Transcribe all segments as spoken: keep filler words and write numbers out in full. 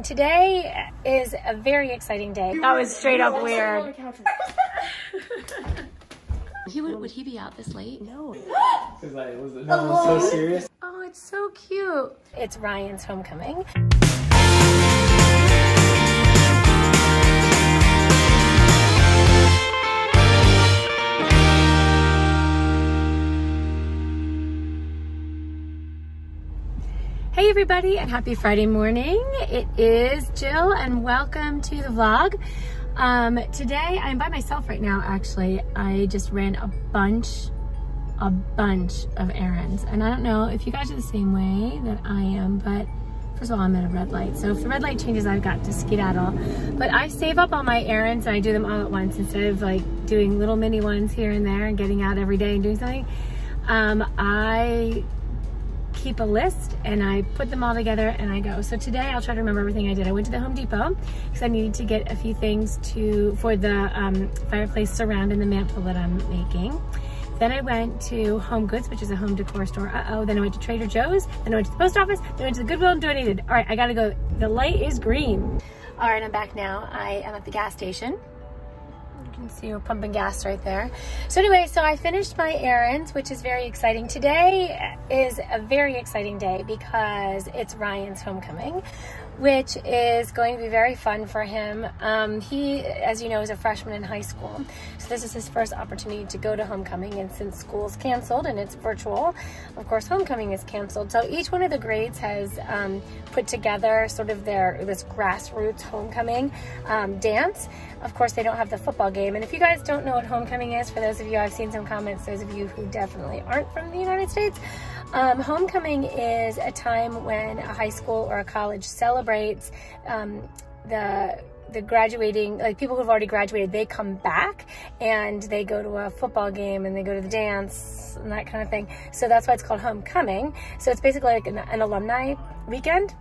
Homecoming. Today is a very exciting day. That was straight up weird. He would, would he be out this late? No. It's like, was it, no, it was so serious. Oh, it's so cute. It's Ryan's homecoming. Hey everybody, and happy Friday morning. It is Jill and welcome to the vlog. Um, today I'm by myself right now actually. I just ran a bunch, a bunch of errands. And I don't know if you guys are the same way that I am, but first of all, I'm at a red light. So if the red light changes, I've got to skedaddle. But I save up all my errands and I do them all at once instead of like doing little mini ones here and there and getting out every day and doing something. Um, I keep a list and I put them all together and I go. So today I'll try to remember everything I did. I went to the Home Depot because I needed to get a few things to for the um, fireplace surround and the mantle that I'm making. Then I went to Home Goods, which is a home decor store. Uh-oh. Then I went to Trader Joe's. Then I went to the post office. Then I went to the Goodwill and donated. All right, I gotta go. The light is green. All right, I'm back now. I am at the gas station. You can see we're pumping gas right there. So anyway, so I finished my errands, which is very exciting. Today is a very exciting day because it's Ryan's homecoming, which is going to be very fun for him. Um, he, as you know, is a freshman in high school. So this is his first opportunity to go to homecoming. And since school's canceled and it's virtual, of course, homecoming is canceled. So each one of the grades has um, put together sort of their, this grassroots homecoming um, dance. Of course, they don't have the football game. And if you guys don't know what homecoming is, for those of you, I've seen some comments, those of you who definitely aren't from the United States, um, homecoming is a time when a high school or a college celebrates um, the the graduating, like people who've already graduated, they come back and they go to a football game and they go to the dance and that kind of thing. So that's why it's called homecoming. So it's basically like an, an alumni weekend.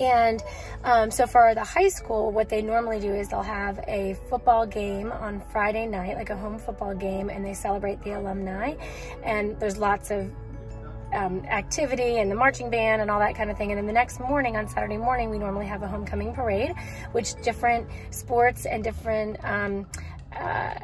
And um, so for the high school, what they normally do is they'll have a football game on Friday night, like a home football game, and they celebrate the alumni. And there's lots of um, activity and the marching band and all that kind of thing. And then the next morning, on Saturday morning, we normally have a homecoming parade, which different sports and different um, uh,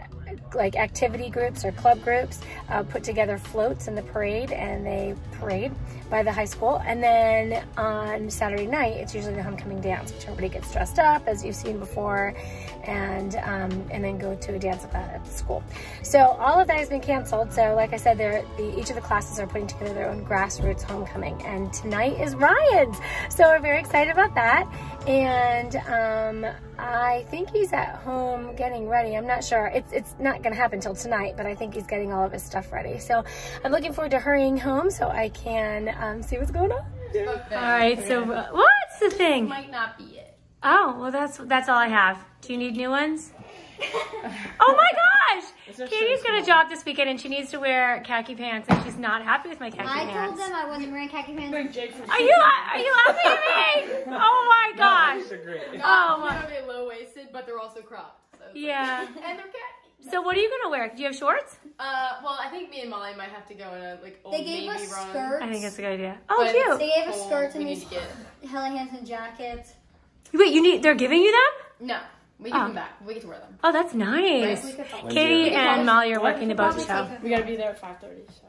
like activity groups or club groups uh, put together floats in the parade, and they parade by the high school. And then on Saturday night, it's usually the homecoming dance, which everybody gets dressed up as you've seen before, and um, and then go to a dance at the, at the school. So all of that has been canceled. So like I said, they're, the, each of the classes are putting together their own grassroots homecoming, and tonight is Ryan's. So we're very excited about that. And um, I think he's at home getting ready. I'm not sure. It's, it's not gonna happen till tonight, but I think he's getting all of his stuff ready. So I'm looking forward to hurrying home so I can um, see what's going on. All right, so uh, what's the thing? This might not be it. Oh, well that's that's all I have. Do you need new ones? Oh my gosh! Katie's got a job this weekend and she needs to wear khaki pants and she's not happy with my khaki I pants. I told them I wasn't wearing khaki pants. Are you are you laughing at me? Oh my gosh. No, they're great. Oh my. Not really low waisted, but they're also cropped. So yeah. And they're khaki. So what are you gonna wear? Do you have shorts? Uh, well, I think me and Molly might have to go in a like old navy run. They gave us skirts. I think that's a good idea. Oh, cute. They gave us skirts and these Helly Hansen jackets. Wait, you need? They're giving you them? No, we give oh. them back. We get to wear them. Oh, that's nice. Right? Katie and Molly are working the boat show. We gotta be there at five thirty. So.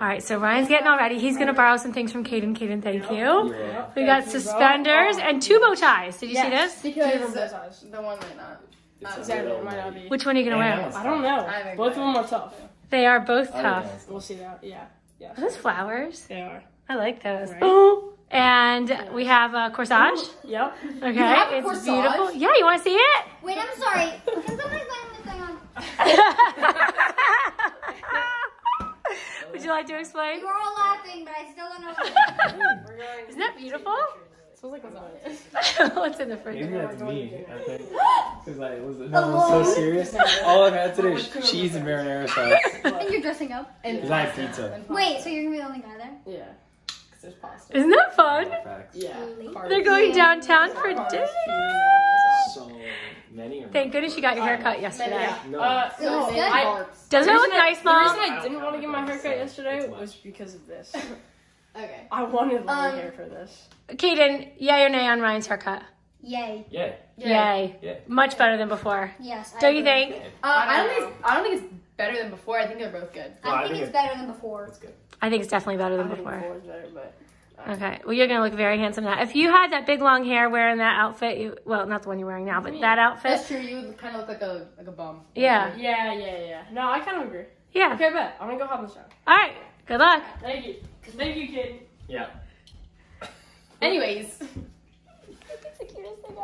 All right, so Ryan's getting all ready. He's going to borrow some things from Kaden. Kaden, thank you. Yeah. We got suspenders and two bow ties. Did you yes, see this? Because bow ties. The one might not. Uh, exactly, it might not be. Which one are you going to wear? I don't know. I both of them are tough. They are both tough. Oh, yeah. We'll see that. Yeah. Yeah. Are those flowers? They are. I like those. Right? Oh, and yeah. We have a corsage. Ooh. Yep. Okay. You have it's corsage? Beautiful. Yeah, you want to see it? Wait, I'm sorry. Can somebody explain what's going on? Would you like to explain? We were all laughing, but I still don't know what we're going. Isn't that beautiful? Smells like lasagna. What's in the fridge? Maybe that's me, I think. Because I was, no, oh. was so serious. All I've had today is cheese and marinara sauce. And you're dressing up? And yeah. Live pizza. Wait, so you're going to be the only guy there? Yeah. Because there's pasta. Isn't that fun? Yeah. Really? They're going downtown yeah. for dinner. So many. Thank goodness you got your hair cut yesterday. Yeah. No. Uh, no. I, doesn't it look nice, Mom? The reason I didn't want to get my hair cut yesterday was because of this. Okay. I wanted long um, hair for this. Kaden, yay or nay on Ryan's haircut? Yay. Yay. Yay. Yay. Yay. Much better than before. Yes. Don't I you think? Uh, I don't, I don't think. It's, I don't think it's better than before. I think they're both good. Well, I, I think, think it's, it's better than before. It's good. I think it's definitely better than I before. Think before was better, but, uh, okay. Well, you're gonna look very handsome now. If you had that big long hair wearing that outfit, you, well, not the one you're wearing now, but I mean, that outfit. That's true. You would kind of look like a like a bum. Yeah. Yeah. Yeah. Yeah. No, I kind of agree. Yeah. Okay, bet. I'm gonna go hop in the shower. All right. Good luck. Thank you. Thank you, kid. Yeah. Anyways.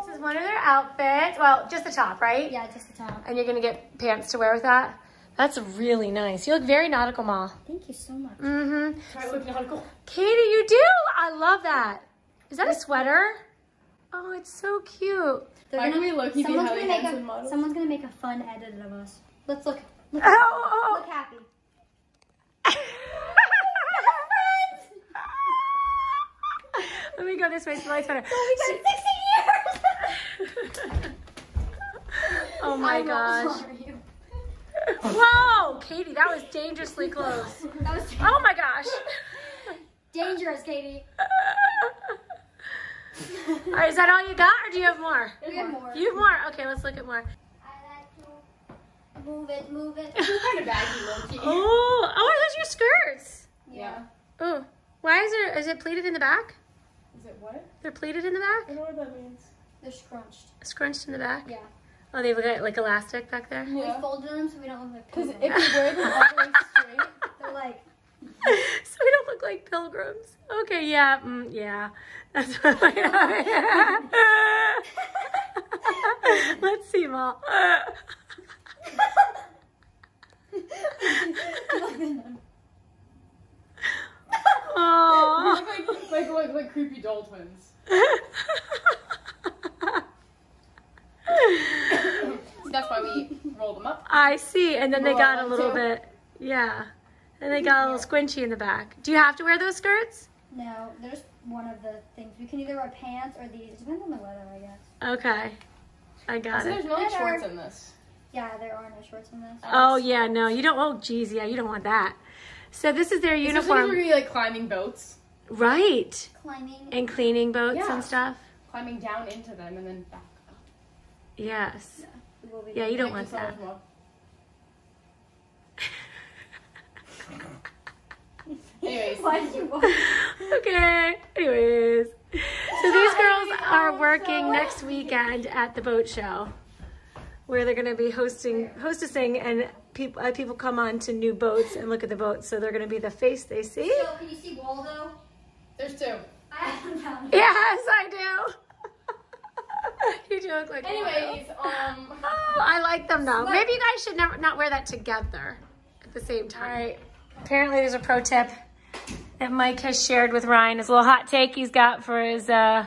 This is one of their outfits. Well, just the top, right? Yeah, just the top. And you're going to get pants to wear with that? That's really nice. You look very nautical, Ma. Thank you so much. Mm-hmm. I look nautical. Katie, you do? I love that. Is that a sweater? Oh, it's so cute. Why do we look? Someone's going to make a fun edit of us. Let's look. Look, oh, oh. Look happy. Let me go this way. It's my sweater. Oh, we got sixty. Oh my I'm gosh. Whoa, Katie, that was dangerously close. That was oh my gosh. Dangerous, Katie. All right, is that all you got or do you have more? We have more. You have more? Okay, let's look at more. I like to move it, move it. It's kind of baggy, low-key. Oh, oh, are those your skirts? Yeah. Oh, why is there, is it pleated in the back? Is it what? They're pleated in the back? I don't know what that means. They're scrunched. Scrunched in the back? Yeah. Oh, they look like elastic back there? Yeah. We folded them so we don't look like pilgrims. Because if you wear them all the way straight, they're like... So we don't look like pilgrims. Okay, yeah, mm, yeah. That's what I'm like. Let's see, Ma. Aww. We look like, like, like, like creepy doll twins. That's why we rolled them up. I see, and then roll they got a little too. bit, yeah, and they got a little squinchy in the back. Do you have to wear those skirts? No, there's one of the things. We can either wear pants or these. It depends on the weather, I guess. Okay, I got so it. There's no there shorts are, in this. Yeah, there are no shorts in this. Oh, yeah, no, you don't, oh, geez, yeah, you don't want that. So this is their uniform. We're going to be like climbing boats. Right. Climbing. And cleaning boats yeah. and stuff. Climbing down into them and then back up. Yes. Yeah. Yeah, you don't want that. Anyways. Why did you walk? Okay. Anyways. So these girls are working next weekend at the boat show where they're going to be hosting, hostessing, and people uh, people come on to new boats and look at the boats. So they're going to be the face they see. So can you see Waldo? There's two. I haven't found it. Yes, I do. You do look like anyways, um oh, I like them though. Maybe you guys should never not wear that together at the same time. All right. Apparently there's a pro tip that Mike has shared with Ryan. His little hot take he's got for his uh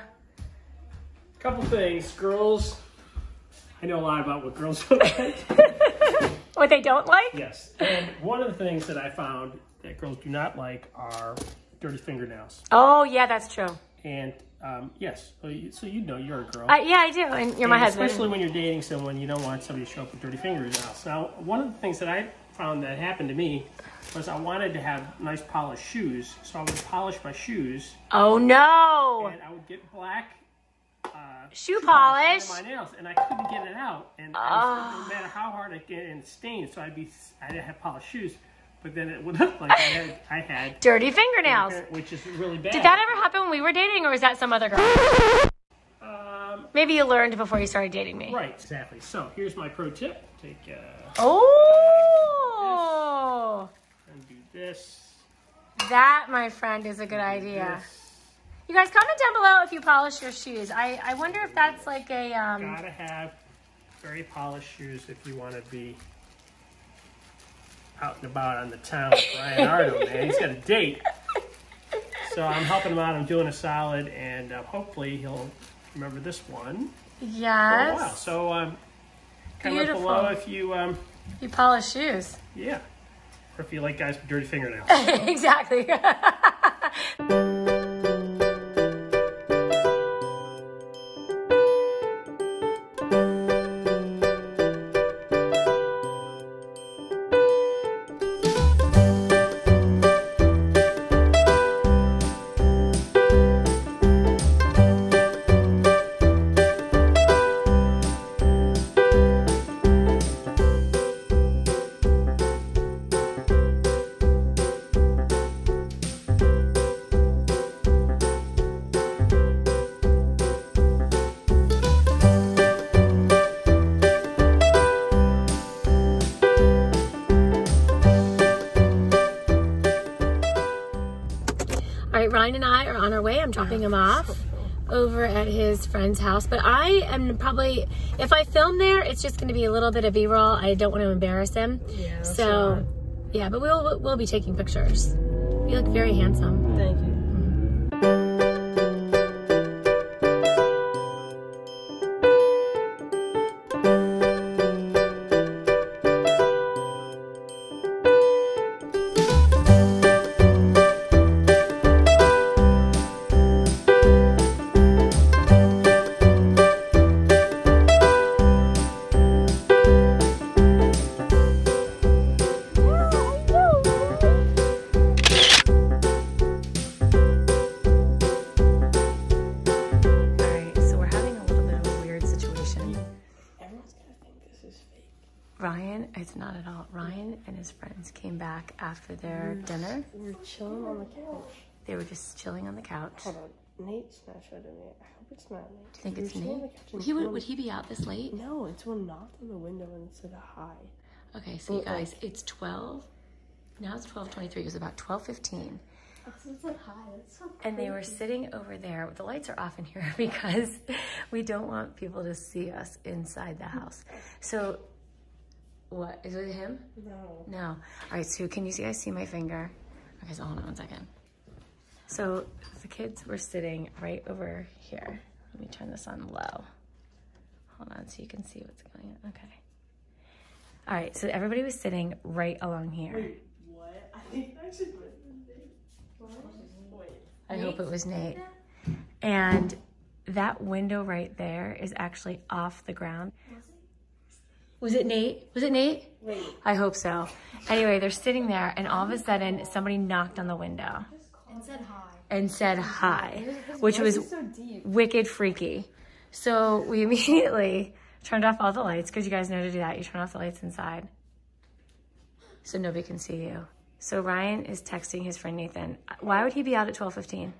couple things. Girls, I know a lot about what girls don't like. What they don't like? Yes. And one of the things that I found that girls do not like are dirty fingernails. Oh yeah, that's true. And um, yes, so you, so you know you're a girl. Uh, yeah, I do, and you're my and husband. Especially when you're dating someone, you don't want somebody to show up with dirty fingernails. Now, one of the things that I found that happened to me was I wanted to have nice polished shoes, so I would polish my shoes. Oh no! And I would get black uh, shoe, shoe polish on my nails, and I couldn't get it out. And uh. I was, no matter how hard I get, and it stained, so I'd be I didn't have polished shoes. But then it would look like I had, I had dirty fingernails, which is really bad. Did that ever happen when we were dating, or was that some other girl? Um, Maybe you learned before you started dating me. Right, exactly. So here's my pro tip: take. Uh, oh. And do this. That, my friend, is a good idea. This. You guys, comment down below if you polish your shoes. I I wonder if that's like a. Um, Gotta have very polished shoes if you want to be out and about on the town with Leonardo, man. He's got a date. So I'm helping him out. I'm doing a solid, and uh, hopefully he'll remember this one. Yes. For a while. So um, comment below if you... Um, you polish shoes. Yeah. Or if you like guys with dirty fingernails. So. Exactly. Ryan and I are on our way. I'm dropping him off over at his friend's house, but I am probably, if I film there, it's just going to be a little bit of B-roll. I don't want to embarrass him. Yeah, so yeah, but we'll we'll be taking pictures. You look very handsome. Thank you. Ryan, it's not at all. Ryan and his friends came back after their mm. dinner. We were chilling on the couch. They were just chilling on the couch. Hold on. Nate snatched it in me. I hope it's not Nate. Do you think it's Nate? He would, would he be out this late? No, it's when knocked on the window and it said hi. Okay, so you guys, it's twelve. Now it's twelve twenty-three. It was about twelve fifteen. And they were sitting over there. The lights are off in here because we don't want people to see us inside the house. So... What? Is it him? No. No. All right, so can you guys see my finger? Okay, so hold on one second. So the kids were sitting right over here. Let me turn this on low. Hold on so you can see what's going on. Okay. All right, so everybody was sitting right along here. Wait, what? I think that should have been I hope it was Nate. And that window right there is actually off the ground. Was it Nate? Was it Nate? Wait. I hope so. Anyway, they're sitting there, and all of a sudden, somebody knocked on the window. And said hi. And said hi, which was wicked freaky. So we immediately turned off all the lights, because you guys know to do that. You turn off the lights inside, so nobody can see you. So Ryan is texting his friend Nathan. Why would he be out at twelve fifteen?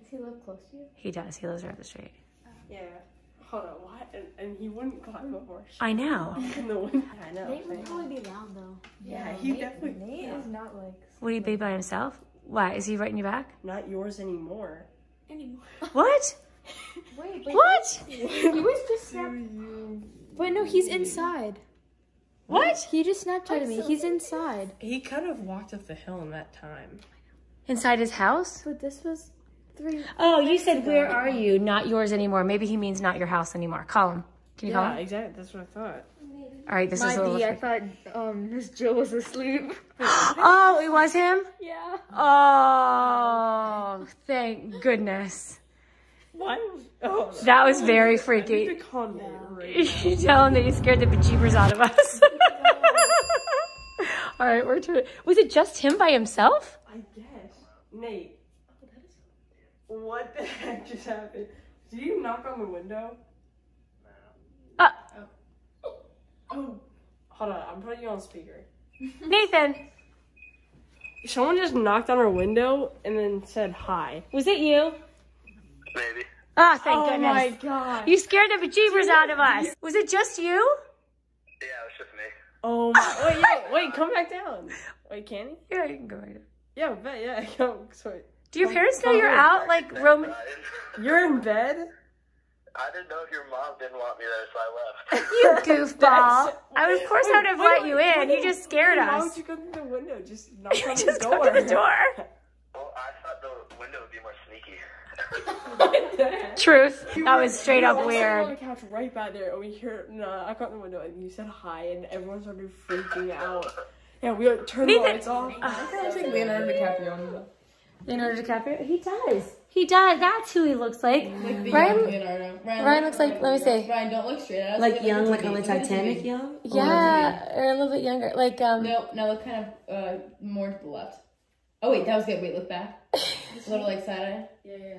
Does he live close to you? He does. He lives right up the street. Um, yeah. Hold on, what? And, and he wouldn't climb up our shit. I know. In the window. I know. Nate would probably be loud, though. Yeah, yeah he Nate, definitely... Nate yeah. is not like... Would he be by himself? Why? Is he right in your back? Not yours anymore. Anymore. What? Wait, but what? He, he was just snapped... Wait, no, he's inside. What? He just snapped at me. So he's inside. He kind of walked up the hill in that time. Inside his house? But this was... Three oh, you said, where are you? Not yours anymore. Maybe he means not your house anymore. Call him. Can you yeah, call him? Yeah, exactly. That's what I thought. All right, this My is a little... D, I thought um, Miss Jill was asleep. Oh, it was him? Yeah. Oh, thank goodness. What? Oh, that was very freaky. I need to call Nate right now. You tell him that you scared the bejeebers out of us. All right, we're trying... Was it just him by himself? I guess. Nate. What the heck just happened? Did you knock on the window? No. Uh, oh. oh. Hold on, I'm putting you on speaker. Nathan! Someone just knocked on our window and then said hi. Was it you? Maybe. Oh, thank oh goodness. Oh my god. You scared the bejeebers out of us. Was it just you? Yeah, it was just me. Oh my. Wait, yo, wait, come back down. Wait, can he? Yeah, you can go back down. Yeah, but yeah, yo, sorry. Do your parents know you're out, like, Roman? You're in bed? I didn't know if your mom didn't want me there, so I left. You goofball. I, of course, I would have let you in. You just scared us. Why would you go through the window? Just knock on the door. Just go to the door. Well, I thought the window would be more sneaky. Truth. That was straight up weird. We were on the couch right by there, and we hear, no, I got in the window, and you said hi, and everyone started freaking out. Yeah, we turned the lights off. I kind of think Leonardo DiCaprio on the Leonardo DiCaprio? He does. He does. That's who he looks like. Like the Ryan, young Leonardo. Ryan, Ryan looks like, let me say. Ryan, don't look straight at us. Like, like young, like on the Titanic young? Yeah, or a little bit younger. Like, um. No, no, look kind of uh, more to the left. Oh, wait, that was good. Wait, look back. A little like side eye. Yeah, yeah.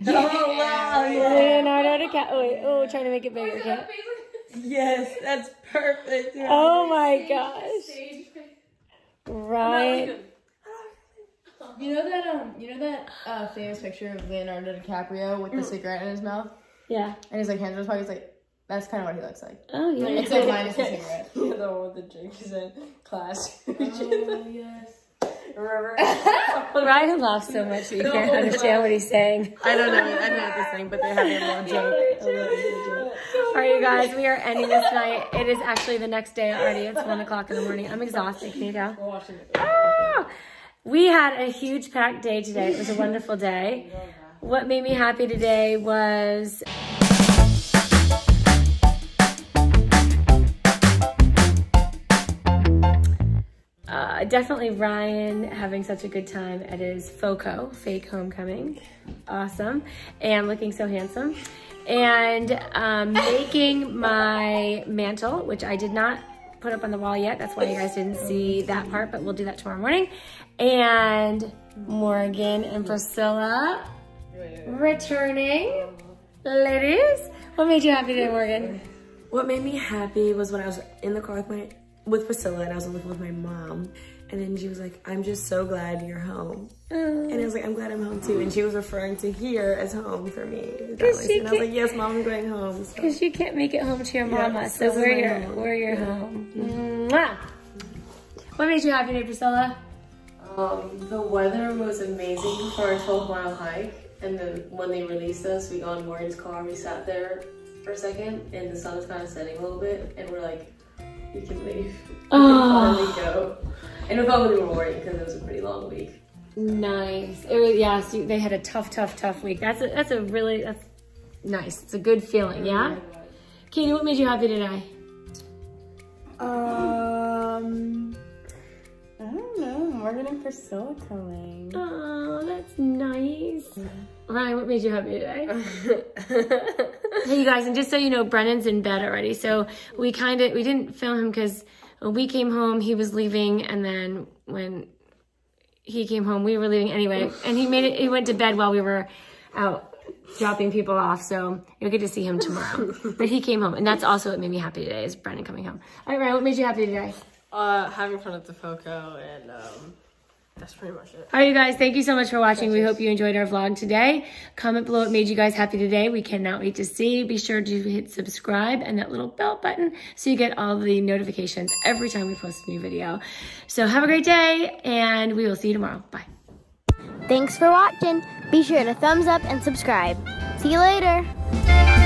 Yeah. Oh, wow. Yeah. Leonardo DiCaprio. Oh, wait, oh, trying to make it bigger. Okay? Yes, that's perfect. Yeah. Oh, my gosh. Ryan. Right. You know that um, you know that uh, famous picture of Leonardo DiCaprio with the cigarette in his mouth? Yeah. And he's like hands in his pocket. He's like, that's kind of what he looks like. Oh yeah. It's like minus the cigarette. Yeah, the one with the drink is in class. Oh yes. Remember? Ryan laughs so much that you no, can't understand what he's saying. I don't know. I don't know what he's saying, but they have a little joke. A little joke. All right, you guys, we are ending this night. It is actually the next day already. It's one o'clock in the morning. I'm exhausted. Can you tell? We're watching it. Ah! We had a huge packed day today. It was a wonderful day. What made me happy today was... Uh, definitely Ryan having such a good time at his FOCO, fake homecoming. Awesome. And looking so handsome. And um, making my mantle, which I did not put up on the wall yet. That's why you guys didn't see that part, but we'll do that tomorrow morning. And Morgan and Priscilla returning. Ladies, what made you happy today, Morgan? What made me happy was when I was in the car with my with Priscilla and I was living with my mom, and then she was like, I'm just so glad you're home. Oh. And I was like, I'm glad I'm home too. And she was referring to here as home for me. And I was like, yes, mom, I'm going home. Because so. You can't make it home to your mama, yeah, so, so we're your, home. We're your yeah. home. Mm-hmm. What made you happy today, Priscilla? Um, the weather was amazing for our twelve mile hike. And then when they released us, we got in Morgan's car, we sat there for a second, and the sun was kind of setting a little bit, and we're like, we can leave. Oh. We can finally go. And it felt really rewarding because it was a pretty long week. Nice. It was, yeah, so they had a tough, tough, tough week. That's a, that's a really, that's nice. It's a good feeling, yeah? yeah? Katie, what made you happy today? Um, I don't know. Morgan and Priscilla coming. Oh, that's nice. Yeah. Ryan, what made you happy today? Hey, you guys, and just so you know, Brennan's in bed already. So we kind of, we didn't film him because when we came home, he was leaving. And then when he came home, we were leaving anyway. And he made it, he went to bed while we were out dropping people off. So you'll get to see him tomorrow. But he came home. And that's also what made me happy today is Brennan coming home. All right, Ryan, what made you happy today? Uh, having fun at the FOCO and... Um... That's pretty much it. All right, you guys, thank you so much for watching. We hope you enjoyed our vlog today. Comment below what made you guys happy today. We cannot wait to see. Be sure to hit subscribe and that little bell button so you get all the notifications every time we post a new video. So have a great day, and we will see you tomorrow. Bye. Thanks for watching. Be sure to thumbs up and subscribe. See you later.